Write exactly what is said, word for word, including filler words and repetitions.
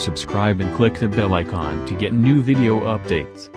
subscribe and click the bell icon to get new video updates.